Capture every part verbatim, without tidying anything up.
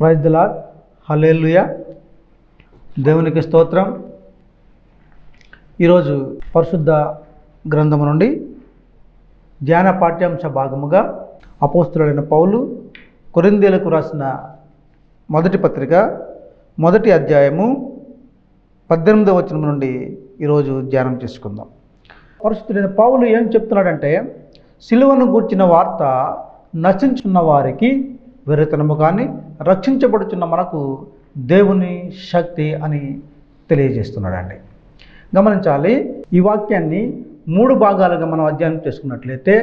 Praise the lord హల్లెలూయా దేవునికి స్తోత్రం। ఈరోజు పరిశుద్ధ గ్రంథము నుండి ధ్యాన పాఠ్యాంశ భాగముగా అపోస్తలుడైన పౌలు కొరింథీయులకు రాసిన మొదటి పత్రిక మొదటి అధ్యాయము పద్దెనిమిదవ వచనం నుండి ఈరోజు ధ్యానం చేసుకుందాం। పరిశుద్ధుడైన పౌలు ఏం చెప్తున్నాడంటే, సిలువను గూర్చిన వార్త నశించున్న వారికి వెర్రితనము కానీ రక్షించబడుచున్న మనకు దేవుని శక్తి అని తెలియజేస్తున్నాడండి। గమనించాలి, ఈ వాక్యాన్ని మూడు భాగాలుగా మనం అధ్యయనం చేసుకున్నట్లయితే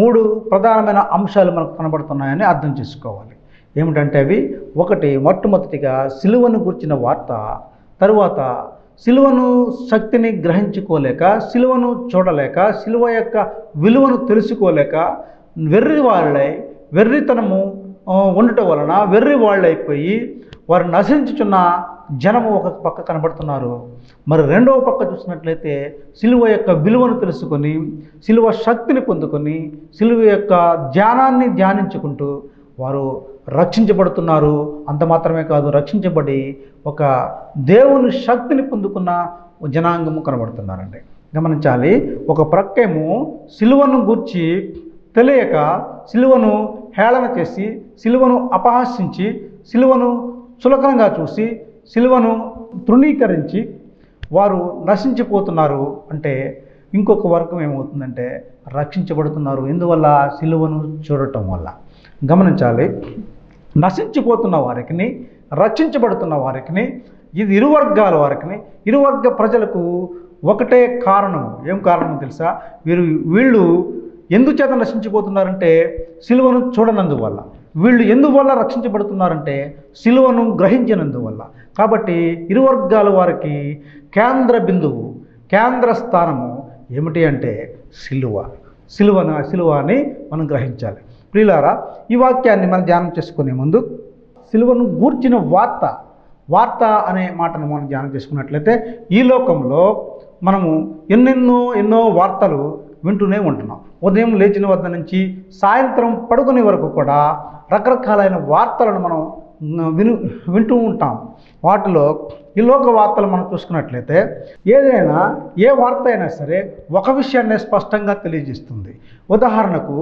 మూడు ప్రధానమైన అంశాలు మనకు కనబడుతున్నాయని అర్థం చేసుకోవాలి। ఏమిటంటే అవి, ఒకటి మొట్టమొదటిగా సిలువను గూర్చిన వార్త, తరువాత సిలువను శక్తిని గ్రహించుకోలేక, సిలువను చూడలేక, సిలువ యొక్క విలువను తెలుసుకోలేక వెర్రి వాళ్ళై వెర్రితనము ఉండటం వలన వెర్రి వాళ్ళైపోయి వారు నశించుచున్న జనము ఒక పక్క కనబడుతున్నారు। మరి రెండవ పక్క చూసినట్లయితే సిలువ యొక్క విలువను తెలుసుకొని, సిలువ శక్తిని పొందుకొని, సిలువ యొక్క ధ్యానాన్ని ధ్యానించుకుంటూ వారు రక్షించబడుతున్నారు। అంత మాత్రమే కాదు, రక్షించబడి ఒక దేవుని శక్తిని పొందుకున్న జనాంగము కనబడుతున్నారండి। గమనించాలి, ఒక ప్రక్కేమో సిలువను గూర్చి తెలియక సిలువను హేళన చేసి, సిలువను అపహాసించి, సిలువను చులకనగా చూసి, సిలువను తృణీకరించి వారు నశించిపోతున్నారు। అంటే ఇంకొక వర్గం ఏమవుతుందంటే రక్షించబడుతున్నారు, ఎందువల్ల? సిలువను చూడటం వల్ల। గమనించాలి, నశించిపోతున్న వారికి, రక్షించబడుతున్న వారికి, ఇది ఇరు వర్గాల వారికి, ఇరు వర్గ ప్రజలకు ఒకటే కారణం। ఏం కారణం తెలుసా? వీరు వీళ్ళు ఎందుచేత నశించిపోతున్నారంటే సిలువను చూడనందువల్ల, వీళ్ళు ఎందువల్ల రక్షించబడుతున్నారంటే సిలువను గ్రహించినందువల్ల। కాబట్టి ఇరు వర్గాల వారికి కేంద్ర బిందువు, కేంద్ర స్థానము ఏమిటి అంటే సిలువ, సిలువను సిలువ అని మనం గ్రహించాలి। ప్రియులారా, ఈ వాక్యాన్ని మనం ధ్యానం చేసుకునే ముందు సిలువను గూర్చిన వార్త, వార్త అనే మాటను మనం ధ్యానం చేసుకున్నట్లయితే ఈ లోకంలో మనము ఎన్నెన్నో ఎన్నో వార్తలు వింటూనే ఉంటున్నాం। ఉదయం లేచిన వద్ద నుంచి సాయంత్రం పడుకునే వరకు కూడా రకరకాలైన వార్తలను మనం విను వింటూ ఉంటాం। వాటిలో ఈ లోక వార్తలు మనం చూసుకున్నట్లయితే ఏదైనా ఏ వార్త అయినా సరే ఒక విషయాన్ని స్పష్టంగా తెలియజేస్తుంది। ఉదాహరణకు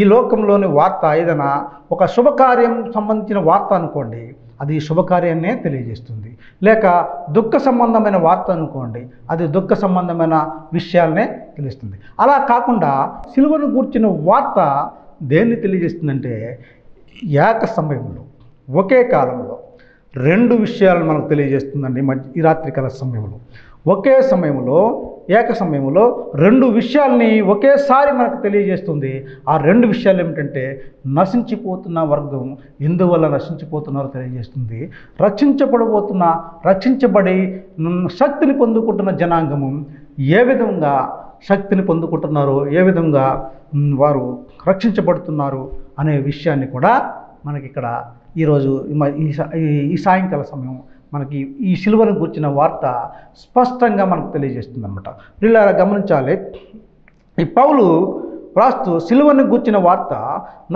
ఈ లోకంలోని వార్త ఏదైనా ఒక శుభకార్యం సంబంధించిన వార్త అనుకోండి, అది శుభకార్యాన్నే తెలియజేస్తుంది, లేక దుఃఖ సంబంధమైన వార్త అనుకోండి, అది దుఃఖ సంబంధమైన విషయాలనే తెలుస్తుంది। అలా కాకుండా సిలువను గూర్చిన వార్త దేన్ని తెలియజేస్తుందంటే ఏక సమయంలో, ఒకే కాలంలో రెండు విషయాలను మనకు తెలియజేస్తుందండి। ఈ రాత్రికాల సమయంలో ఒకే సమయంలో, ఏక సమయంలో రెండు విషయాల్ని ఒకేసారి మనకు తెలియజేస్తుంది। ఆ రెండు విషయాలు ఏమిటంటే నశించిపోతున్న వర్గం ఎందువల్ల నశించిపోతున్నారో తెలియజేస్తుంది, రక్షించబడబోతున్న రక్షించబడి శక్తిని పొందుకుంటున్న జనాంగము ఏ విధంగా శక్తిని పొందుకుంటున్నారో, ఏ విధంగా వారు రక్షించబడుతున్నారు అనే విషయాన్ని కూడా మనకి ఇక్కడ ఈరోజు ఈ సాయంకాల సమయం మనకి ఈ సిలువను గూర్చిన వార్త స్పష్టంగా మనకు తెలియజేస్తుంది అనమాట। పిల్లల గమనించాలి, ఈ పౌలు రాస్తూ సిలువను గూర్చిన వార్త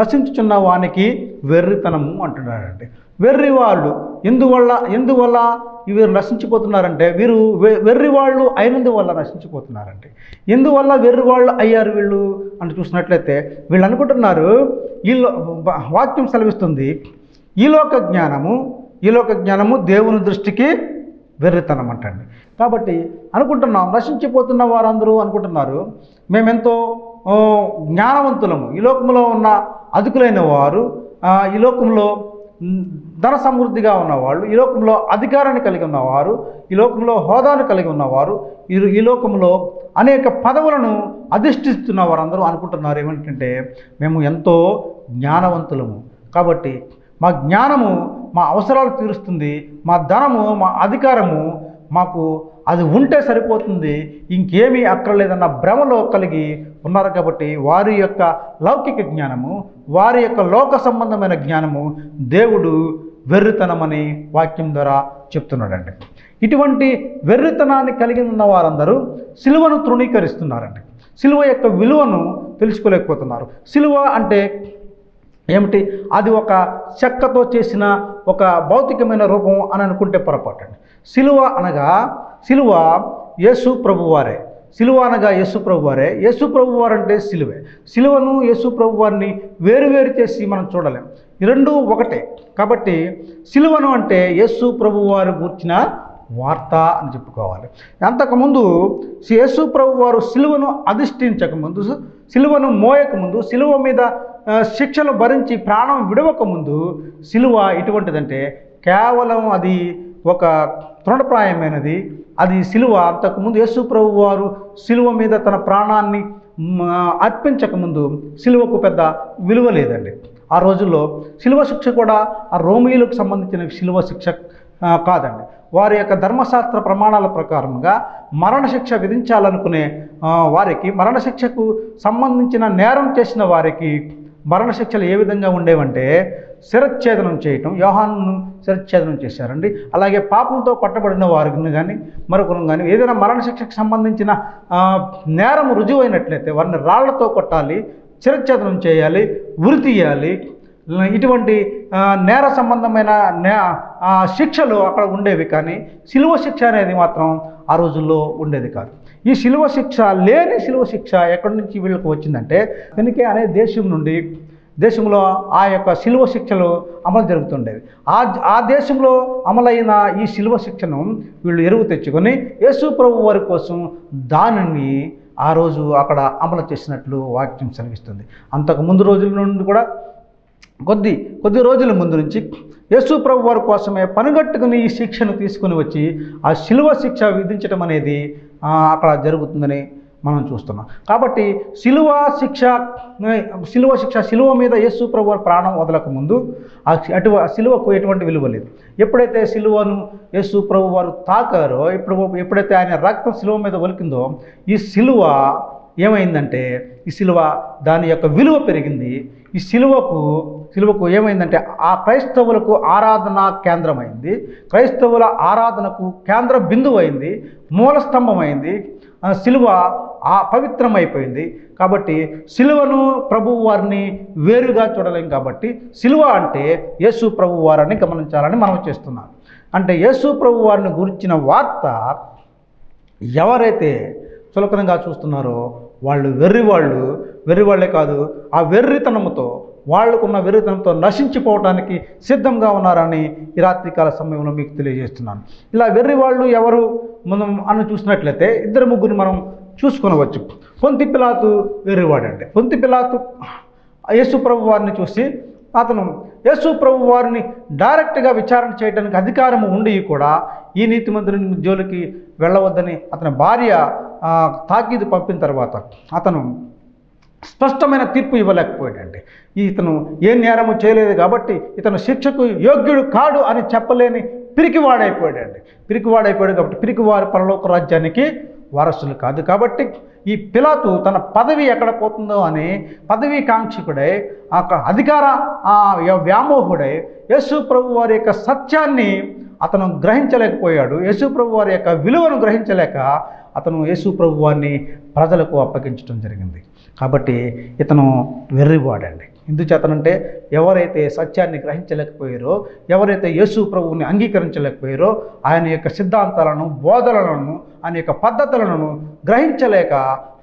నశించుచున్న వానికి వెర్రితనము అంటున్నాడండి। వెర్రి వాళ్ళు ఎందువల్ల ఎందువల్ల వీరు నశించిపోతున్నారంటే వీరు వెర్రి వాళ్ళు అయినందువల్ల నశించిపోతున్నారండి। ఎందువల్ల వెర్రి వాళ్ళు అయ్యారు వీళ్ళు అని చూసినట్లయితే వీళ్ళు అనుకుంటున్నారు, ఈ వాక్యం సెలవిస్తుంది ఈలోక జ్ఞానము, ఈలోక జ్ఞానము దేవుని దృష్టికి వెర్రితనం అంటండి। కాబట్టి అనుకుంటున్నాం, నశించిపోతున్న వారందరూ అనుకుంటున్నారు మేమెంతో జ్ఞానవంతులము, ఈ లోకంలో ఉన్న అధికులైన వారు, ఈ లోకంలో ధన సమృద్ధిగా ఉన్నవాళ్ళు, ఈ లోకంలో అధికారాన్ని కలిగి ఉన్నవారు, ఈ లోకంలో హోదాను కలిగి ఉన్నవారు, ఈ లోకంలో అనేక పదవులను అధిష్ఠిస్తున్న వారందరూ అనుకుంటున్నారు ఏమిటంటే మేము ఎంతో జ్ఞానవంతులము, కాబట్టి మా జ్ఞానము మా అవసరాలు తీరుస్తుంది, మా ధనము మా అధికారము మాకు అది ఉంటే సరిపోతుంది, ఇంకేమీ అక్కర్లేదన్న భ్రమలో కలిగి ఉన్నారు। కాబట్టి వారి యొక్క లౌకిక జ్ఞానము, వారి యొక్క లోక సంబంధమైన జ్ఞానము దేవుడు వెర్రితనమని వాక్యం ద్వారా చెప్తున్నాడండి। ఇటువంటి వెర్రితనాన్ని కలిగి ఉన్న వారందరూ సిలువను తృణీకరిస్తున్నారండి, సిలువ యొక్క విలువను తెలుసుకోలేకపోతున్నారు। సిలువ అంటే ఏమిటి? అది ఒక చెక్కతో చేసిన ఒక భౌతికమైన రూపం అని అనుకుంటే పొరపాటండి. సిలువ అనగా సిలువ యేసు ప్రభువారే, సిలువ అనగా యేసు ప్రభువారే, యేసు ప్రభువారు అంటే సిలువే. సిలువను యేసు ప్రభువారిని వేరువేరు చేసి మనం చూడలేం, రెండు ఒకటే. కాబట్టి సిలువను అంటే యేసు ప్రభువారు గుర్చిన వార్త అని చెప్పుకోవాలి. అంతకుముందు యేసు ప్రభువారు సిలువను అధిష్ఠించకముందు, సిలువను మోయకముందు, సిలువ మీద శిక్షను భరించి ప్రాణం విడవకముందు సిలువ ఎటువంటిదంటే కేవలం అది ఒక తృణప్రాయమైనది. అది సిలువ అంతకుముందు యేసు ప్రభు వారు సిలువ మీద తన ప్రాణాన్ని అర్పించకముందు సిలువకు పెద్ద విలువ లేదండి. ఆ రోజుల్లో సిలువ శిక్ష కూడా ఆ రోమీయులకు సంబంధించిన సిలువ శిక్ష కాదండి. వారి యొక్క ధర్మశాస్త్ర ప్రమాణాల ప్రకారంగా మరణశిక్ష విధించాలనుకునే వారికి, మరణశిక్షకు సంబంధించిన నేరం చేసిన వారికి మరణశిక్షలు ఏ విధంగా ఉండేవంటే శిరచ్ఛేదనం చేయటం, యోహానును శిరచ్ఛేదనం చేశారండి. అలాగే పాపంతో పట్టబడిన వారిని కానీ మరొకరు కానీ ఏదైనా మరణశిక్షకు సంబంధించిన నేరం రుజువైనట్లయితే వారిని రాళ్లతో కొట్టాలి, శిరచ్ఛేదనం చేయాలి, ఉరి తీయాలి. ఇటువంటి నేర సంబంధమైన శిక్షలు అక్కడ ఉండేవి. కానీ సిలువ శిక్ష అనేది మాత్రం ఆ రోజుల్లో ఉండేది కాదు. ఈ సిలువ శిక్ష లేని సిలువ శిక్ష ఎక్కడి నుంచి వీళ్ళకు వచ్చిందంటే వెనుకే అనే దేశం నుండి, దేశంలో ఆ యొక్క సిలువ శిక్షలు అమలు జరుగుతుండేవి. ఆ ఆ దేశంలో అమలైన ఈ సిలువ శిక్షను వీళ్ళు ఎరువు తెచ్చుకొని యేసు ప్రభు వారి కోసం దానిని ఆ రోజు అక్కడ అమలు చేసినట్లు వాక్యం కనిపిస్తుంది. అంతకు ముందు రోజుల నుండి కూడా కొద్ది కొద్ది రోజుల ముందు నుంచి యేసు ప్రభు వారి కోసమే పనిగట్టుకుని ఈ శిక్షను తీసుకుని వచ్చి ఆ సిలువ శిక్ష విధించడం అనేది అక్కడ జరుగుతుందని మనం చూస్తున్నాం. కాబట్టి సిలువ శిక్ష సిలువ శిక్ష సిలువ మీద యేసు ప్రభు వారి ప్రాణం వదలక ముందు అటు సిలువకు ఎటువంటి విలువ లేదు. ఎప్పుడైతే సిలువను యేసు ప్రభు వారు తాకారో, ఇప్పుడు ఎప్పుడైతే ఆయన రక్తం సిలువ మీద ఒలికిందో ఈ సిలువ ఏమైందంటే, ఈ సిలువ దాని యొక్క విలువ పెరిగింది. ఈ సిలువకు సిలువకు ఏమైందంటే ఆ క్రైస్తవులకు ఆరాధనా కేంద్రమైంది, క్రైస్తవుల ఆరాధనకు కేంద్ర బిందువు అయింది, మూలస్తంభమైంది. సిలువ ఆ పవిత్రమైపోయింది. కాబట్టి సిలువను ప్రభువు వారిని వేరుగా చూడలేం. కాబట్టి సిలువ అంటే యేసు ప్రభు వారిని గమనించాలని మనం చేస్తున్నాం. అంటే యేసు ప్రభు వారిని గురించిన వార్త ఎవరైతే చులకనంగా చూస్తున్నారో వాళ్ళు వెర్రివాళ్ళు, వెర్రివాళ్లే కాదు ఆ వెర్రితనముతో, వాళ్ళకున్న వెర్రితనంతో నశించిపోవటానికి సిద్ధంగా ఉన్నారని ఈ రాత్రికాల సమయంలో మీకు తెలియజేస్తున్నాను. ఇలా వెర్రివాళ్ళు ఎవరు మనం అని చూసినట్లయితే ఇద్దరు ముగ్గురు మనం చూసుకొనవచ్చు. పొంతి పిలాతు వెర్రివాడండి. పొంతి పిలాతు యేసు ప్రభు వారిని చూసి, అతను యేసు ప్రభు వారిని డైరెక్ట్గా విచారణ చేయడానికి అధికారం ఉండి కూడా ఈ నీతిమంతుని జోలికి వెళ్ళవద్దని అతని భార్య తాకీదు పంపిన తర్వాత అతను స్పష్టమైన తీర్పు ఇవ్వలేకపోయాడండి. ఇతను ఏ నేరము చేయలేదు కాబట్టి ఇతను శిక్షకు యోగ్యుడు కాడు అని చెప్పలేని పిరికివాడైపోయాడండి. పిరికివాడైపోయాడు కాబట్టి పిరికివారు పరలోక రాజ్యానికి వారసులు కాదు. కాబట్టి ఈ పిలాతు తన పదవి ఎక్కడ పోతుందో అని పదవి కాంక్షకుడై, అక్కడ అధికార వ్యామోహుడై యేసు ప్రభు వారి యొక్క సత్యాన్ని అతను గ్రహించలేకపోయాడు. యేసు ప్రభు వారి యొక్క విలువను గ్రహించలేక అతను యేసు ప్రభు వారిని ప్రజలకు అప్పగించడం జరిగింది. కాబట్టి ఇతను వెర్రివాడండి. ఎందుచేతనంటే ఎవరైతే సత్యాన్ని గ్రహించలేకపోయారో, ఎవరైతే యేసు ప్రభువుని అంగీకరించలేకపోయారో, ఆయన యొక్క సిద్ధాంతాలను, బోధనలను, ఆయన యొక్క పద్ధతులను గ్రహించలేక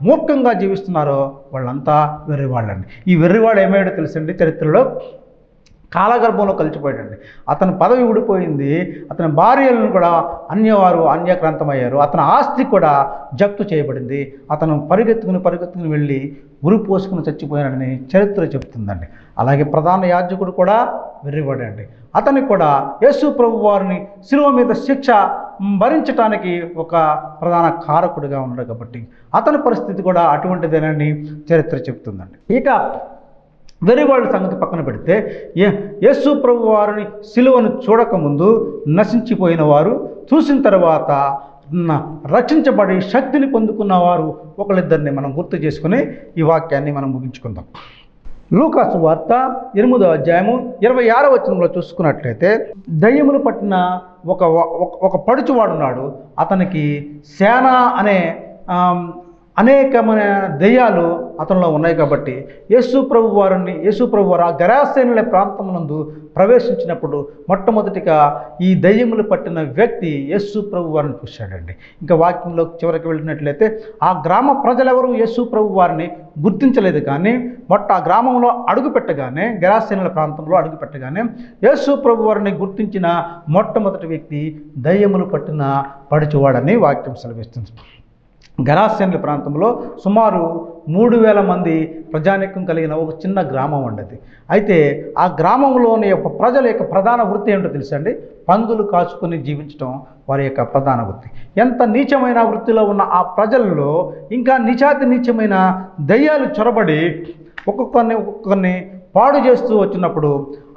మూర్ఖంగా జీవిస్తున్నారో వాళ్ళంతా వెర్రివాళ్ళండి. ఈ వెర్రివాడు ఏమయ్యాడో తెలుసండి, చరిత్రలో కాలగర్భంలో కలిసిపోయాడండి. అతని పదవి ఊడిపోయింది, అతని భార్యలను కూడా అన్యవారు అన్యక్రాంతమయ్యారు, అతని ఆస్తి కూడా జప్తు చేయబడింది, అతను పరిగెత్తుకుని పరిగెత్తుకుని వెళ్ళి ఉరి పోసుకుని చచ్చిపోయాడని చరిత్ర చెబుతుందండి. అలాగే ప్రధాన యాజకుడు కూడా వెర్రివాడండి. అతని కూడా యేసు ప్రభు వారిని శిలువ మీద శిక్ష భరించడానికి ఒక ప్రధాన కారకుడిగా ఉన్నాడు. కాబట్టి అతని పరిస్థితి కూడా అటువంటిదేనని చరిత్ర చెబుతుందండి. ఇక వెర్రివాళ్ళ సంగతి పక్కన పెడితే, యేసు ప్రభు వారిని సిలువను చూడకముందు నశించిపోయిన వారు, చూసిన తర్వాత రక్షించబడి శక్తిని పొందుకున్న వారు ఒకళ్ళిద్దరిని మనం గుర్తు చేసుకుని ఈ వాక్యాన్ని మనం ముగించుకుందాం. లూకాసు వార్త ఎనిమిదో అధ్యాయము ఇరవై ఆరో వచనంలో చూసుకున్నట్లయితే, దయ్యములు పట్టిన ఒక ఒక పడుచువాడున్నాడు, అతనికి సేన అనే అనేకమైన దయ్యాలు అతనిలో ఉన్నాయి కాబట్టి యేసు ప్రభు వారిని యేసు ప్రభు వారు ఆ గరాసేనుల ప్రాంతమునందు ప్రవేశించినప్పుడు మొట్టమొదటిగా ఈ దయ్యములు పట్టిన వ్యక్తి యేసు ప్రభు వారిని చూశాడండి. ఇంకా వాక్యంలో చివరికి వెళ్ళినట్లయితే ఆ గ్రామ ప్రజలెవరూ యేసు ప్రభు వారిని గుర్తించలేదు. కానీ మొట్ట ఆ గ్రామంలో అడుగుపెట్టగానే గరాసేనుల ప్రాంతంలో అడుగుపెట్టగానే యేసు ప్రభు వారిని గుర్తించిన మొట్టమొదటి వ్యక్తి దయ్యములు పట్టిన పడుచువాడని వాక్యం సెలవిస్తుంది. గరాసేనుల ప్రాంతంలో సుమారు మూడు వేల మంది ప్రజానీకం కలిగిన ఒక చిన్న గ్రామం ఉండేది. అయితే ఆ గ్రామంలోని యొక్క ప్రజల యొక్క ప్రధాన వృత్తి ఏంటో తెలుసా అండి? పందులు కాచుకొని జీవించడం వారి యొక్క ప్రధాన వృత్తి. ఎంత నీచమైన వృత్తిలో ఉన్న ఆ ప్రజల్లో ఇంకా నీచాతి నీచమైన దయ్యాలు చొరబడి ఒక్కొక్కరిని ఒక్కొక్కరిని పాడు చేస్తూ వచ్చినప్పుడు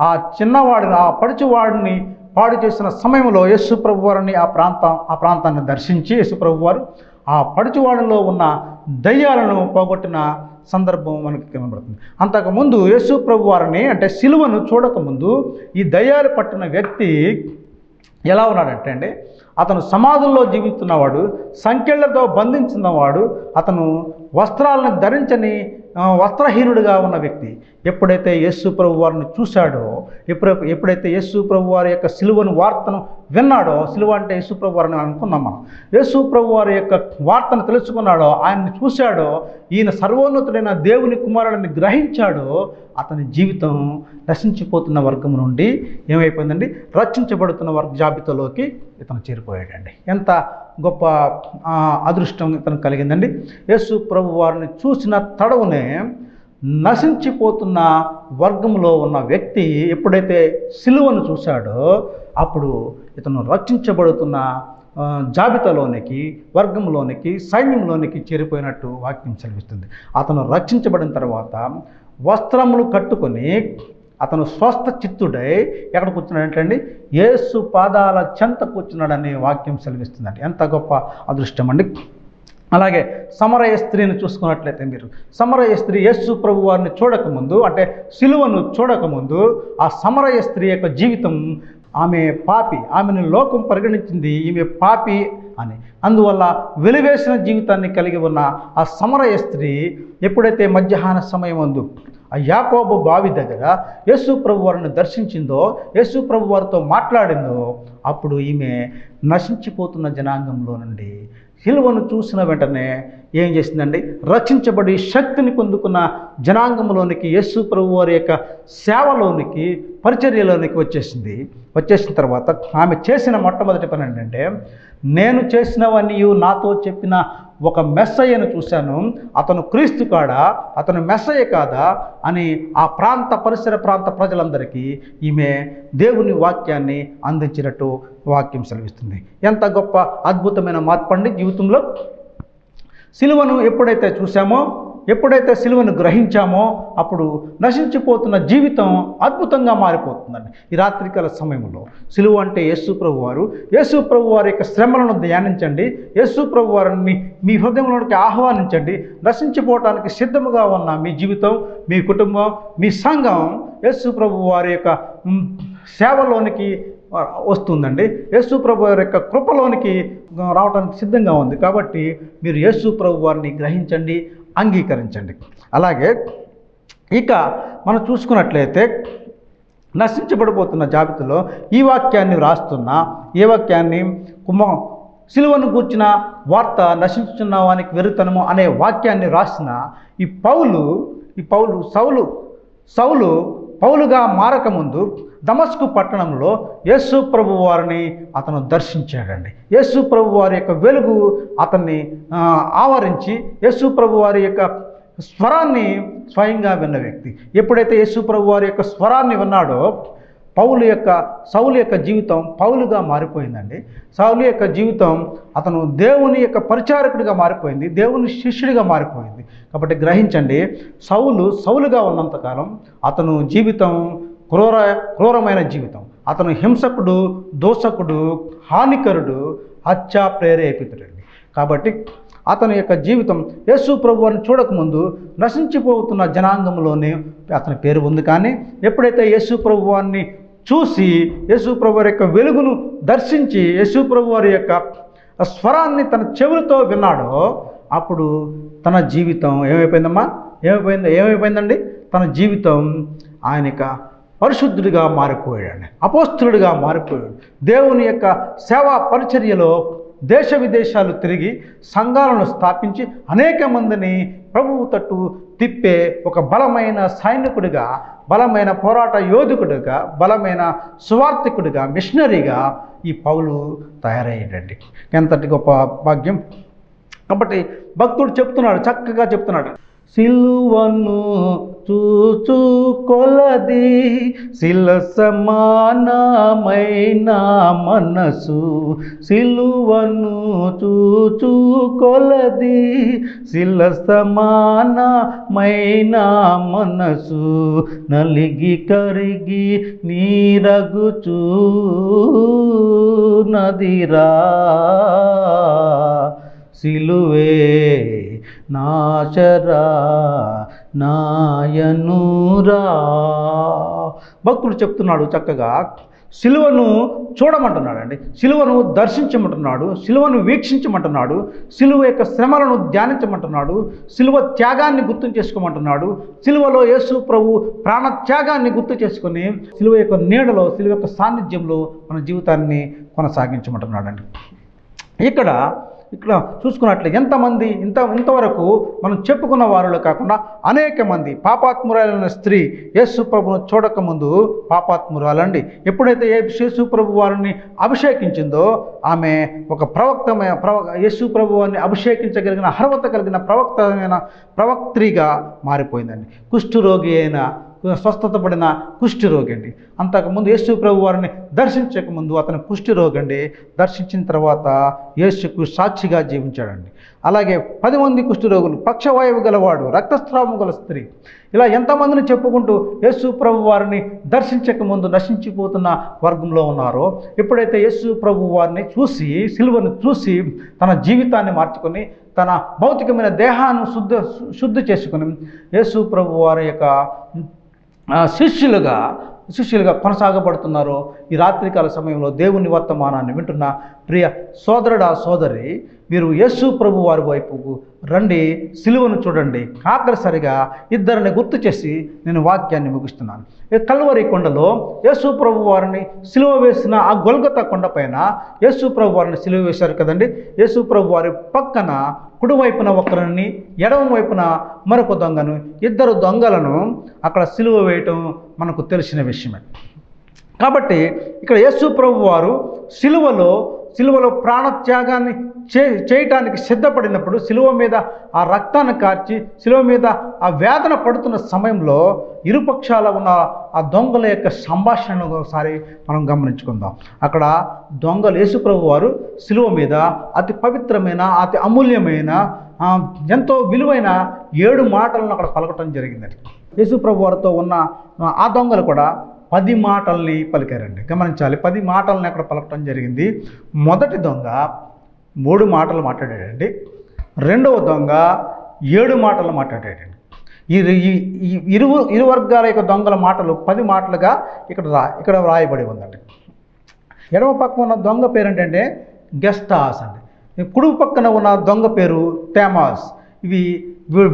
ఆ చిన్నవాడిని ఆ పడుచువాడిని పాడు చేసిన సమయంలో యేసు ప్రభు వారిని ఆ ప్రాంతం ఆ ప్రాంతాన్ని దర్శించి యేసు ప్రభు వారు ఆ పడుచువాడలో ఉన్న దయ్యాలను పోగొట్టిన సందర్భం మనకి కనబడుతుంది. అంతకుముందు యేసు ప్రభు వారిని అంటే సిలువను చూడకముందు ఈ దయ్యాలు పట్టిన వ్యక్తి ఎలా ఉన్నాడంటే అండి, అతను సమాధుల్లో జీవిస్తున్నవాడు, సంఖ్యలతో బంధించినవాడు, అతను వస్త్రాలను ధరించని వస్త్రహీనుడిగా ఉన్న వ్యక్తి. ఎప్పుడైతే యేసు ప్రభు వారిని చూశాడో, ఎప్పుడు ఎప్పుడైతే యేసు ప్రభు వారి యొక్క సిలువను వార్తను విన్నాడో, సిలువ అంటే యేసు ప్రభు వారిని అనుకున్నాం మనం, యేసు ప్రభు వారి యొక్క వార్తను తెలుసుకున్నాడో, ఆయన్ని చూశాడో, ఈయన సర్వోన్నతుడైన దేవుని కుమారుడిని గ్రహించాడో, అతని జీవితం నశించిపోతున్న వర్గం నుండి ఏమైపోయిందండి, రక్షించబడుతున్న వర్గ జాబితాలోకి ఇతను చేరిపోయాడండి. ఎంత గొప్ప అదృష్టం ఇతను కలిగిందండి. యేసు ప్రభు వారిని చూసిన తడవునే నశించిపోతున్న వర్గంలో ఉన్న వ్యక్తి ఎప్పుడైతే సిలువను చూశాడో అప్పుడు ఇతను రక్షించబడుతున్న జాబితాలోనికి, వర్గంలోనికి, సైన్యంలోనికి చేరిపోయినట్టు వాక్యం సెలవిస్తుంది. అతను రక్షించబడిన తర్వాత వస్త్రములు కట్టుకొని అతను స్వస్థ చిత్తుడై ఎక్కడికి వచ్చినాడంటండి, యేసు పాదాల చెంతకు వచ్చినాడని వాక్యం సెలవిస్తుందండి. ఎంత గొప్ప అదృష్టం అండి. అలాగే సమరయ స్త్రీని చూసుకున్నట్లయితే మీరు, సమరయ స్త్రీ యేసు ప్రభు వారిని చూడకముందు అంటే సిలువను చూడకముందు ఆ సమరయ స్త్రీ యొక్క జీవితం, ఆమె పాపి, ఆమెను లోకం పరిగణించింది ఈమె పాపి అని. అందువల్ల వెలివేసిన జీవితాన్ని కలిగి ఉన్న ఆ సమరయ స్త్రీ ఎప్పుడైతే మధ్యాహ్న సమయం అందు ఆ యాకోబు బావి దగ్గర యేసు ప్రభు వారిని దర్శించిందో, యేసు ప్రభు వారితో మాట్లాడిందో, అప్పుడు ఈమె నశించిపోతున్న జనాంగంలో నుండి సిలువను చూసిన వెంటనే ఏం చేసిందండి, రక్షించబడి శక్తిని పొందుకున్న జనాంగంలోనికి, యేసు ప్రభు వారి యొక్క సేవలోనికి, పరిచర్యలోనికి వచ్చేసింది. వచ్చేసిన తర్వాత ఆమె చేసిన మొట్టమొదటి పని ఏంటంటే, నేను చేసినవన్నీ నాతో చెప్పిన ఒక మెస్సయ్యను చూశాను, అతను క్రీస్తు కాడా, అతను మెస్సయ్య కాదా అని ఆ ప్రాంత పరిసర ప్రాంత ప్రజలందరికీ ఈమె దేవుని వాక్యాన్ని అందించినట్టు వాక్యం సెలవిస్తుంది. ఎంత గొప్ప అద్భుతమైన మార్పు అండి జీవితంలో. సిలువను ఎప్పుడైతే చూసామో, ఎప్పుడైతే సిలువను గ్రహించామో, అప్పుడు నశించిపోతున్న జీవితం అద్భుతంగా మారిపోతుందండి. ఈ రాత్రికాల సమయంలో సిలువ అంటే యేసు ప్రభు వారు. యేసు ప్రభు వారి యొక్క శ్రమలను ధ్యానించండి. యేసు ప్రభు వారిని మీ హృదయంలోకి ఆహ్వానించండి. నశించిపోవటానికి సిద్ధముగా ఉన్న మీ జీవితం, మీ కుటుంబం, మీ సంఘం యేసు ప్రభు వారి యొక్క సేవలోనికి వస్తుందండి. యేసు ప్రభు వారి యొక్క కృపలోనికి రావడానికి సిద్ధంగా ఉంది. కాబట్టి మీరు యేసు ప్రభు వారిని గ్రహించండి, అంగీకరించండి. అలాగే ఇక మనం చూసుకున్నట్లయితే నశించబడిపోతున్న జాబితాలో ఈ వాక్యాన్ని రాస్తున్న ఏ వాక్యాన్ని కుమ సిలువను గూర్చిన వార్త నశించుతున్న వానికి వెరుతనము అనే వాక్యాన్ని రాసిన ఈ పౌలు ఈ పౌలు సౌలు సౌలు పౌలుగా మారకముందు దమస్కు పట్టణంలో యేసు ప్రభు వారిని అతను దర్శించాడండి. యేసు ప్రభు వారి యొక్క వెలుగు అతన్ని ఆవరించి యేసు ప్రభు వారి యొక్క స్వరాన్ని స్వయంగా విన్న వ్యక్తి. ఎప్పుడైతే యేసు ప్రభు వారి యొక్క స్వరాన్ని విన్నాడో పౌలు యొక్క సౌలు యొక్క జీవితం పౌలుగా మారిపోయిందండి. సౌలు యొక్క జీవితం అతను దేవుని యొక్క పరిచారకుడిగా మారిపోయింది, దేవుని శిష్యుడిగా మారిపోయింది. కాబట్టి గ్రహించండి, సౌలు సౌలుగా ఉన్నంతకాలం అతను జీవితం క్రూర క్రూరమైన జీవితం. అతను హింసకుడు, దోషకుడు, హానికరుడు, హత్యా ప్రేరేపితుడండి. కాబట్టి అతని యొక్క జీవితం యేసు ప్రభువుని చూడకముందు నశించిపోతున్న జనాంగంలోనే అతని పేరు ఉంది. కానీ ఎప్పుడైతే యేసు ప్రభువుని చూసి యేసు ప్రభు వారి యొక్క వెలుగును దర్శించి యేసు ప్రభు వారి యొక్క స్వరాన్ని తన చెవులతో విన్నాడో అప్పుడు తన జీవితం ఏమైపోయిందమ్మా ఏమైపోయింది ఏమైపోయిందండి తన జీవితం ఆయనక పరిశుద్ధుడిగా మారిపోయాడు, అపోస్తలుడిగా మారిపోయాడు. దేవుని యొక్క సేవా పరిచర్యలో దేశ విదేశాలు తిరిగి సంఘాలను స్థాపించి అనేక మందిని ప్రభువు తట్టు తిప్పే ఒక బలమైన సైనికుడిగా, బలమైన పోరాట యోధుకుడిగా, బలమైన సువార్థికుడిగా, మిషనరీగా ఈ పౌలు తయారయ్యాడండి. ఎంతటి గొప్ప భాగ్యం! కాబట్టి భక్తుడు చెప్తున్నాడు, చక్కగా చెప్తున్నాడు, సిలువను చూచు కొలది శిల సమానమైన మనసు, సిలువను చూచు కొలది శిల సమానమైన మనసు, నలిగి కరిగి నీరగుచూ నదిరా సిలువే నాశరా నాయనూరా. భక్తుడు చెప్తున్నాడు చక్కగా, సిలువను చూడమంటున్నాడు అండి, సిలువను దర్శించమంటున్నాడు, సిలువను వీక్షించమంటున్నాడు, సిలువ యొక్క శ్రమలను ధ్యానించమంటున్నాడు, సిలువ త్యాగాన్ని గుర్తు చేసుకోమంటున్నాడు, సిలువలో యేసు ప్రభు ప్రాణత్యాగాన్ని గుర్తు చేసుకుని సిలువ యొక్క నీడలో, సిలువ యొక్క సాన్నిధ్యంలో మన జీవితాన్ని కొనసాగించమంటున్నాడు అండి. ఇక్కడ ఇక్కడ చూసుకున్నట్లే ఎంతమంది ఇంత ఇంతవరకు మనం చెప్పుకున్న వారిలో కాకుండా అనేక మంది పాపాత్మురాలైన స్త్రీ యేసు ప్రభువును చూడకముందు పాపాత్మురాలండి. ఎప్పుడైతే యేసు ప్రభు వారిని అభిషేకించిందో ఆమె ఒక ప్రవక్తమైన ప్రవ యేసు ప్రభువాన్ని అభిషేకించగలిగిన అర్హత కలిగిన ప్రవక్తమైన ప్రవక్త్రిగా మారిపోయిందండి. కుష్ఠరోగి అయిన స్వస్థత పడిన కుష్ఠరోగి అండి. అంతకుముందు యేసు ప్రభు వారిని దర్శించకముందు అతను కుష్ఠరోగి అండి. దర్శించిన తర్వాత యేసుకు సాక్షిగా జీవించాడండి. అలాగే పది మంది కుష్ఠరోగులు, పక్షవాయువు గలవాడు, రక్తస్రావం గల స్త్రీ, ఇలా ఎంతమందిని చెప్పుకుంటూ యేసు ప్రభు వారిని దర్శించకముందు నశించిపోతున్న వర్గంలో ఉన్నారో, ఎప్పుడైతే యేసు ప్రభు వారిని చూసి, సిలువను చూసి తన జీవితాన్ని మార్చుకొని తన భౌతికమైన దేహాన్ని శుద్ధ శుద్ధి చేసుకుని యేసు ప్రభు వారి యొక్క శిష్యులుగా శిష్యులుగా కొనసాగబడుతున్నారో, ఈ రాత్రికాల సమయంలో దేవుని వర్తమానాన్ని వింటున్న ప్రియ సోదరుడా సోదరి, మీరు యేసు ప్రభు వారి వైపుకు రండి, సిలువను చూడండి. ఆఖరిసరిగా ఇద్దరిని గుర్తు చేసి నేను వాక్యాన్ని ముగిస్తున్నాను. కల్వరి కొండలో యేసు ప్రభు వారిని సిలువ వేసిన ఆ గొల్గొతా కొండపైన యేసు ప్రభు వారిని సిలువ వేశారు కదండి. యేసు ప్రభు వారి పక్కన కుడివైపున ఒకరిని, ఎడమ వైపున మరొక దొంగను, ఇద్దరు దొంగలను అక్కడ సిలువ వేయటం మనకు తెలిసిన విషయమే. కాబట్టి ఇక్కడ యేసు ప్రభు వారు సిలువలో సిలువలో ప్రాణత్యాగాన్ని చే చేయటానికి సిద్ధపడినప్పుడు, సిలువ మీద ఆ రక్తాన్ని కార్చి సిలువ మీద ఆ వేదన పడుతున్న సమయంలో ఇరుపక్షాల ఉన్న ఆ దొంగల యొక్క సంభాషణను ఒకసారి మనం గమనించుకుందాం. అక్కడ దొంగలు యేసు ప్రభు వారు సిలువ మీద అతి పవిత్రమైన, అతి అమూల్యమైన, ఎంతో విలువైన ఏడు మాటలను అక్కడ పలకటం జరిగిందండి. యేసు ప్రభు వారితో ఉన్న ఆ దొంగలు కూడా పది మాటల్ని పలికారండి. గమనించాలి, పది మాటల్ని అక్కడ పలకటం జరిగింది. మొదటి దొంగ మూడు మాటలు మాట్లాడాడండి, రెండవ దొంగ ఏడు మాటలు మాట్లాడాడండి. ఈ ఇరు ఇరు వర్గాల యొక్క దొంగల మాటలు పది మాటలుగా ఇక్కడ రా ఇక్కడ రాయబడి ఉందండి. ఎడమ పక్కన ఉన్న దొంగ పేరు ఏంటంటే గెస్తాస్ అండి. కుడి పక్కన ఉన్న దొంగ పేరు తేమాస్. ఇవి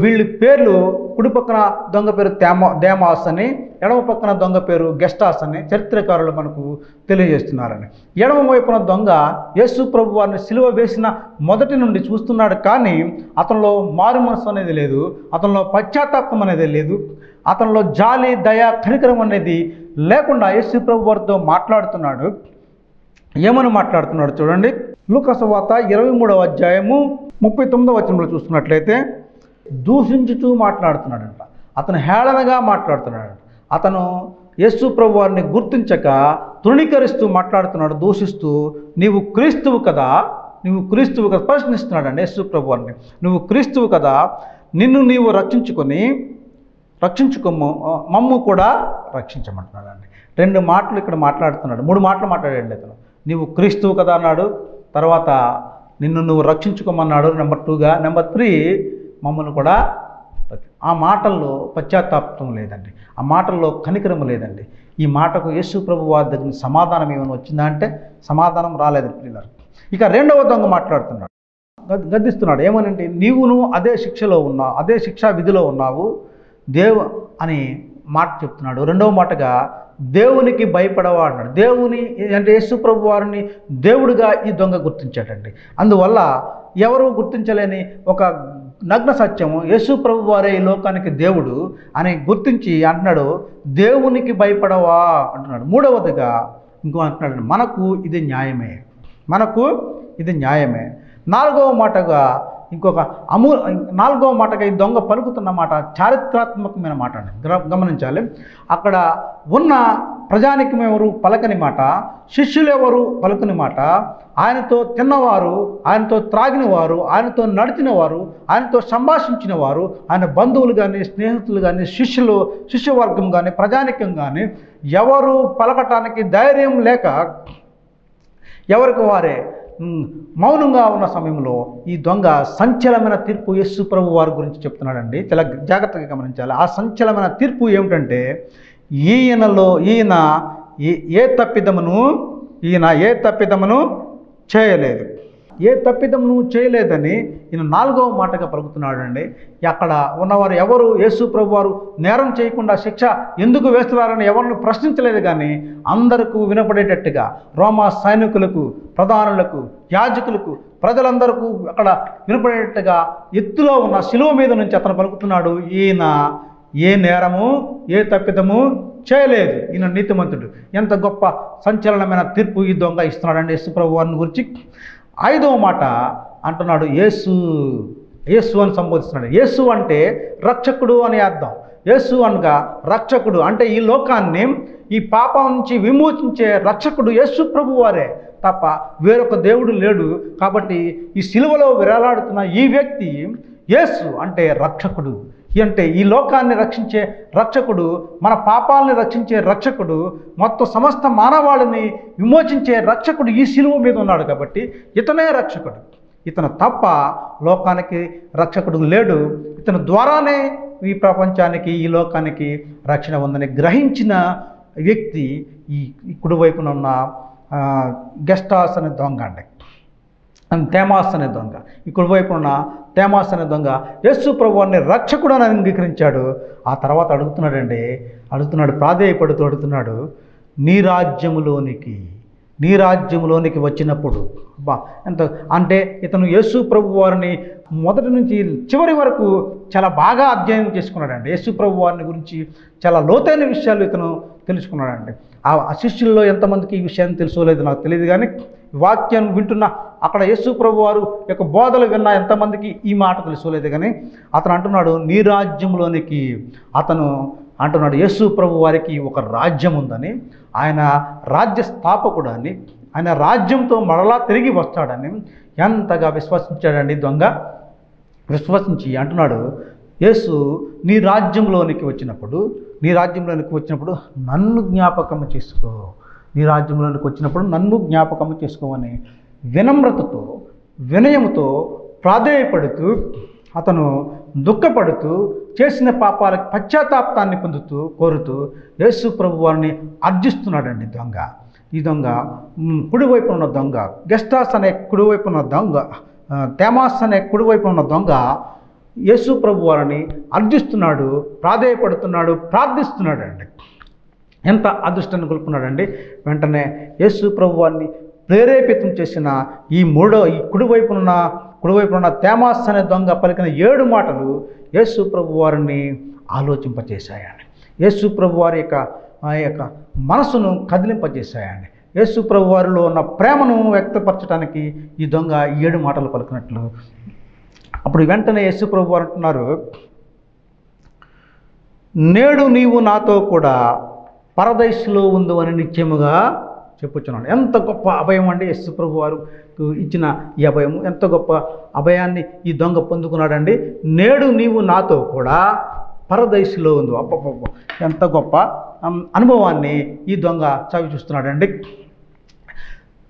వీళ్ళ పేర్లు, కుడి పక్కన దొంగ పేరు తేమా దేమాస్ అని, ఎడమ పక్కన దొంగ పేరు గెస్టాస్ అని చరిత్రకారులు మనకు తెలియజేస్తున్నారని. ఎడమ వైపున దొంగ యేసు ప్రభు వారిని సిలువ వేసిన మొదటి నుండి చూస్తున్నాడు, కానీ అతనిలో మారు మనసు అనేది లేదు, అతనిలో పశ్చాత్తాపం అనేది లేదు, అతనిలో జాలి, దయ, కనికరం అనేది లేకుండా యేసు ప్రభు వారితో మాట్లాడుతున్నాడు. ఏమని మాట్లాడుతున్నాడు చూడండి. లూకా సువార్త ఇరవై మూడవ అధ్యాయము ముప్పై తొమ్మిదవ వచనంలో చూస్తున్నట్లయితే దూషించుతూ మాట్లాడుతున్నాడంట, అతను హేళనగా మాట్లాడుతున్నాడంట, అతను యేసు ప్రభు వారిని గుర్తించక తృణీకరిస్తూ మాట్లాడుతున్నాడు, దూషిస్తూ. నీవు క్రీస్తువు కదా, నీవు క్రీస్తువు కదా ప్రశ్నిస్తున్నాడండి యేసు ప్రభు వారిని. నువ్వు క్రీస్తువు కదా, నిన్ను నీవు రక్షించుకొని రక్షించుకోము, మమ్ము కూడా రక్షించమంటున్నాడండి. రెండు మాటలు ఇక్కడ మాట్లాడుతున్నాడు, మూడు మాటలు మాట్లాడాడు. అతను నీవు క్రీస్తువు కదా అన్నాడు, తర్వాత నిన్ను నువ్వు రక్షించుకోమన్నాడు నెంబర్ టూగా, నెంబర్ త్రీ మమ్మల్ని కూడా. ఆ మాటల్లో పశ్చాత్తాపం లేదండి, ఆ మాటల్లో కనికరం లేదండి. ఈ మాటకు యేసు ప్రభు వారి దగ్గర సమాధానం ఏమైనా వచ్చిందా అంటే సమాధానం రాలేదు పిల్లలకు. ఇక రెండవ దొంగ మాట్లాడుతున్నాడు. గద్దిస్తున్నాడు. ఏమనంటే నీవు నువ్వు అదే శిక్షలో ఉన్నావు, అదే శిక్షా విధిలో ఉన్నావు దేవు అని మాట చెప్తున్నాడు. రెండవ మాటగా దేవునికి భయపడవా అన్నాడు. దేవుని అంటే యేసు ప్రభు వారిని దేవుడిగా ఈ దొంగ గుర్తించాడండి. అందువల్ల ఎవరు గుర్తించలేని ఒక నగ్న సత్యము యేసు ప్రభు వారే ఈ లోకానికి దేవుడు అని గుర్తించి అంటున్నాడు, దేవునికి భయపడవా అంటున్నాడు. మూడవదిగా ఇంకో అంటున్నాడు, మనకు ఇది న్యాయమే, మనకు ఇది న్యాయమే. నాలుగవ మాటగా ఇంకొక అమూ నాలుగవ మాటగా ఈ దొంగ పలుకుతున్న మాట చారిత్రాత్మకమైన మాట అండి. గమనించాలి, అక్కడ ఉన్న ప్రజానికి ఎవరు పలకని మాట, శిష్యులు ఎవరు పలుకుని మాట, ఆయనతో తిన్నవారు, ఆయనతో త్రాగిన వారు, ఆయనతో నడిచిన వారు, ఆయనతో సంభాషించిన వారు, ఆయన బంధువులు కానీ, స్నేహితులు కానీ, శిష్యులు శిష్యవర్గం కానీ, ప్రజానికం కానీ ఎవరు పలకటానికి ధైర్యం లేక ఎవరికి వారే మౌనంగా ఉన్న సమయంలో ఈ దొంగ సంచలమైన తీర్పు యేసు ప్రభు వారి గురించి చెప్తున్నాడండి. చాలా జాగ్రత్తగా గమనించాలి. ఆ సంచలమైన తీర్పు ఏమిటంటే, ఈయనలో ఈయన ఏ తప్పిదమును ఈయన ఏ తప్పిదమును చేయలేదు, ఏ తప్పిదమును చేయలేదని ఈయన నాలుగవ మాటగా పలుకుతున్నాడు అండి. అక్కడ ఉన్నవారు ఎవరు యేసు ప్రభు వారు నేరం చేయకుండా శిక్ష ఎందుకు వేస్తున్నారని ఎవరిని ప్రశ్నించలేదు, కానీ అందరికీ వినపడేటట్టుగా రోమా సైనికులకు, ప్రధానులకు, యాజకులకు, ప్రజలందరికీ అక్కడ వినపడేటట్టుగా ఎత్తులో ఉన్న శిలువ మీద నుంచి అతను పలుకుతున్నాడు, ఈయన ఏ నేరము ఏ తప్పిదము చేయలేదు, ఈయన నీతిమంతుడు. ఎంత గొప్ప సంచలనమైన తీర్పు ఈ దొంగ ఇస్తున్నాడండి యేసు ప్రభు వారిని గురించి. ఐదవ మాట అంటున్నాడు, యేసు యేసు అని సంబోధిస్తున్నాడు. యేసు అంటే రక్షకుడు అని అర్థం. యేసు అనగా రక్షకుడు అంటే ఈ లోకాన్ని ఈ పాపం నుంచి విమోచించే రక్షకుడు యేసు ప్రభు వారే తప్ప వేరొక దేవుడు లేడు. కాబట్టి ఈ సిలువలో విరాలాడుతున్న ఈ వ్యక్తి యేసు అంటే రక్షకుడు, అంటే ఈ లోకాన్ని రక్షించే రక్షకుడు, మన పాపాలని రక్షించే రక్షకుడు, మొత్తం సమస్త మానవాళిని విమోచించే రక్షకుడు ఈ శిలువ మీద ఉన్నాడు. కాబట్టి ఇతనే రక్షకుడు, ఇతను తప్ప లోకానికి రక్షకుడు లేడు. ఇతని ద్వారానే ఈ ప్రపంచానికి ఈ లోకానికి రక్షణ ఉందని గ్రహించిన వ్యక్తి ఈ కుడి వైపున ఉన్న గెస్టాస్ అనే దొంగ అండి, తేమాస్ అనే దొంగ. ఇక్కడ వైపున తేమాస్ అనే దొంగ యేసు ప్రభువుని రక్షకుడు అని అంగీకరించాడు. ఆ తర్వాత అడుగుతున్నాడండి, అడుగుతున్నాడు ప్రాధేయపడుతూ అడుగుతున్నాడు, నీ రాజ్యములోనికి నీ రాజ్యములోనికి వచ్చినప్పుడు. బా ఎంత అంటే ఇతను యేసు ప్రభు వారిని మొదటి నుంచి చివరి వరకు చాలా బాగా అధ్యయనం చేసుకున్నాడండి. యేసు ప్రభు వారిని గురించి చాలా లోతైన విషయాలు ఇతను తెలుసుకున్నాడండి. ఆ శిష్యుల్లో ఎంతమందికి ఈ విషయాన్ని తెలుసుకోలేదు నాకు తెలియదు, కానీ వాక్యాన్ని వింటున్న అక్కడ యేసు ప్రభు వారు యొక్క బోధలు విన్న ఎంతమందికి ఈ మాట తెలుసుకోలేదు. కానీ అతను అంటున్నాడు, నీ రాజ్యంలోనికి అతను అంటున్నాడు యేసు ప్రభు వారికి ఒక రాజ్యం ఉందని, ఆయన రాజ్య స్థాపకుడు అని, ఆయన రాజ్యంతో మరలా తిరిగి వస్తాడని ఎంతగా విశ్వసించాడండి దొంగ. విశ్వసించి అంటున్నాడు, యేసు నీ రాజ్యంలోనికి వచ్చినప్పుడు నీ రాజ్యంలోనికి వచ్చినప్పుడు నన్ను జ్ఞాపకం చేసుకో, నీ రాజ్యంలోనికి వచ్చినప్పుడు నన్ను జ్ఞాపకం చేసుకోమని వినమ్రతతో వినయముతో ప్రాధేయపడుతూ అతను దుఃఖపడుతూ చేసిన పాపాలకు పశ్చాత్తాపాన్ని పొందుతూ కోరుతూ యేసు ప్రభు వారిని అర్జిస్తున్నాడండి దొంగ. ఈ దొంగ కుడివైపు ఉన్న దొంగ గెస్టాస్ అనే కుడివైపు ఉన్న దొంగ తేమాస్ అనే కుడివైపు ఉన్న దొంగ యేసు ప్రభు వారిని అర్జిస్తున్నాడు, ప్రాధేయపడుతున్నాడు, ప్రార్థిస్తున్నాడు అండి. ఎంత అదృష్టాన్ని కోల్పోయాడండి. వెంటనే యేసు ప్రభు వారిని ప్రేరేపితం చేసిన ఈ మూడో ఈ కుడివైపునున్న కుడివైపునున్న తేమాస్ అనే దొంగ పలికిన ఏడు మాటలు యేసు ప్రభు వారిని ఆలోచింపచేశాయండి. యేసు ప్రభు వారి యొక్క ఆ యొక్క మనసును కదిలింపజేశాయండి. యేసు ప్రభు వారిలో ఉన్న ప్రేమను వ్యక్తపరచడానికి ఈ దొంగ ఏడు మాటలు పలికినట్లు. అప్పుడు వెంటనే యేసు ప్రభు వారు అంటున్నారు, నేడు నీవు నాతో కూడా పరదేశంలో ఉండు అని నిత్యముగా చెప్పుచున్నాడు. ఎంత గొప్ప అభయం అండి యేసు ప్రభు వారు ఇచ్చిన ఈ అభయము. ఎంత గొప్ప అభయాన్ని ఈ దొంగ పొందుకున్నాడండి. నేడు నీవు నాతో కూడా పరదేశంలో ఉంది. అబ్బబ్బబ్బ, ఎంత గొప్ప అనుభవాన్ని ఈ దొంగ చవి చూస్తున్నాడండి.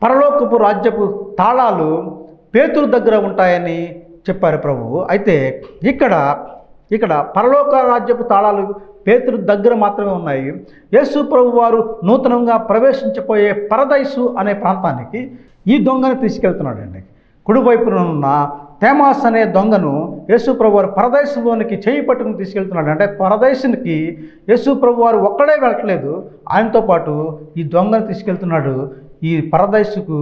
పరలోకపు రాజ్యపు తాళాలు పేతురు దగ్గర ఉంటాయని చెప్పారు ప్రభువు. అయితే ఇక్కడ ఇక్కడ పరలోక రాజ్యపు తాళాలు పేతురు దగ్గర మాత్రమే ఉన్నాయి. యేసు ప్రభు వారు నూతనంగా ప్రవేశించబోయే పరదేశు అనే ప్రాంతానికి ఈ దొంగను తీసుకెళ్తున్నాడండి. కుడివైపున ఉన్న थेमास अने दोंगनु येसु प्रभुवार परदेशंलोकी चेयि पट्टुकुनि तीसुकेल्तुन्नाडु अंटे परदेशानिकी येसु प्रभुवार ओक्कडे वेळ्ळट्लेदु आयनतो पाटु ई दोंगनु तीसुकेल्तुन्नाडु ई परदेशकु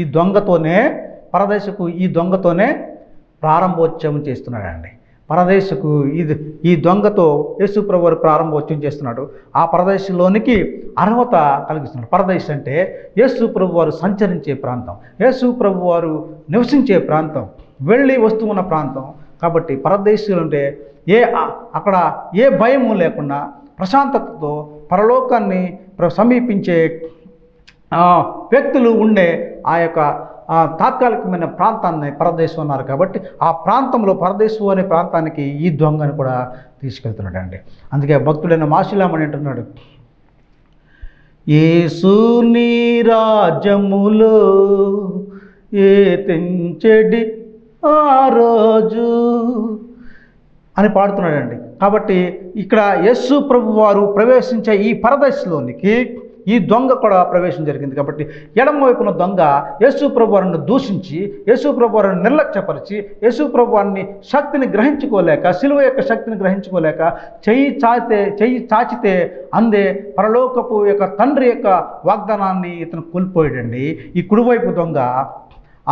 ई दोंगतोने परदेशकु ई दोंगतोने प्रारंभोत्सवं చేస్తున్నారండి परदेशकु ई दोंगतो येसु प्रभुवार प्रारंभोत्सवं చేస్తున్నాడు आ परदेशंलोकी అర్హత కలిగిస్తున్నాడు परदेश అంటే యేసు ప్రభువారు సంచరించే ప్రాంతం యేసు ప్రభువారు నివసించే ప్రాంతం వెళ్ళి వస్తున్న ప్రాంతం కాబట్టి పరదేశులంటే ఏ అక్కడ ఏ భయము లేకుండా ప్రశాంతతతో పరలోకాన్ని సమీపించే వ్యక్తులు ఉండే ఆయొక్క తాత్కాలికమైన ప్రాంతాన్ని పరదేశం అన్నారు కాబట్టి ఆ ప్రాంతంలో పరదేశం అనే ప్రాంతానికి ఈ దొంగను కూడా తీసుకెళ్తున్నాడండి అందుకే భక్తుడైన మాసిలామని అంటున్నాడు యేసు నీ రాజ్యములో ఏ తెంచెడి ఆ రోజు అని పాడుతున్నాడండి కాబట్టి ఇక్కడ యేసు ప్రభువారు ప్రవేశించే ఈ పరదేశంలోనికి ఈ దొంగ కూడా ప్రవేశం జరిగింది కాబట్టి ఎడమ వైపున దొంగ యేసు ప్రభువారును దూషించి యేసు ప్రభువారును నిర్లక్ష్యపరిచి యేసు ప్రభువారుని శక్తిని గ్రహించుకోలేక సిలువ యొక్క శక్తిని గ్రహించుకోలేక చెయ్యి చాచితే చెయ్యి చాచితే అందే పరలోకపు యొక్క తండ్రి యొక్క వాగ్దానాన్ని ఇతను కోల్పోయాడండి ఈ కుడివైపు దొంగ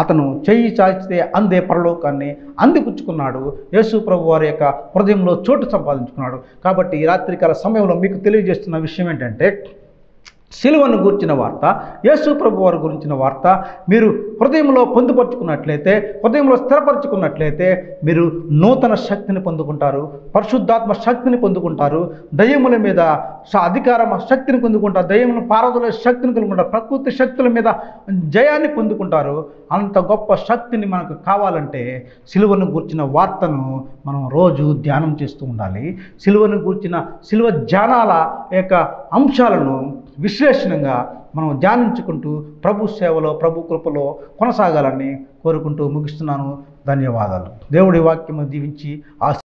అతను చెయ్యి చాచితే అందే పరలోకాన్ని అందిపుచ్చుకున్నాడు యేసు ప్రభువారి యొక్క హృదయంలో చోటు సంపాదించుకున్నాడు కాబట్టి ఈ రాత్రికాల సమయంలో మీకు తెలియజేస్తున్న విషయం ఏంటంటే సిలువను గురించిన వార్త యేసు ప్రభువారు గురించిన వార్త మీరు హృదయంలో పొందుపర్చుకున్నట్లయితే హృదయంలో స్థిరపరచుకున్నట్లయితే మీరు నూతన శక్తిని పొందుకుంటారు పరిశుద్ధాత్మ శక్తిని పొందుకుంటారు దయ్యముల మీద అధికారం శక్తిని పొందుకుంటారు దయ్యముల పారదోలే శక్తిని పొందుకుంటారు ప్రకృతి శక్తుల మీద జయాన్ని పొందుకుంటారు అంత గొప్ప శక్తిని మనకు కావాలంటే సిలువను గురించిన వార్తను మనం రోజు ధ్యానం చేస్తూ ఉండాలి సిలువను గురించిన సిలువ ధ్యానాల యొక్క అంశాలను విశ్లేషణంగా మనం ధ్యానించుకుంటూ ప్రభు సేవలో ప్రభు కృపలో కొనసాగాలని కోరుకుంటూ ముగిస్తున్నాను ధన్యవాదాలు దేవుడి వాక్యము దీవించి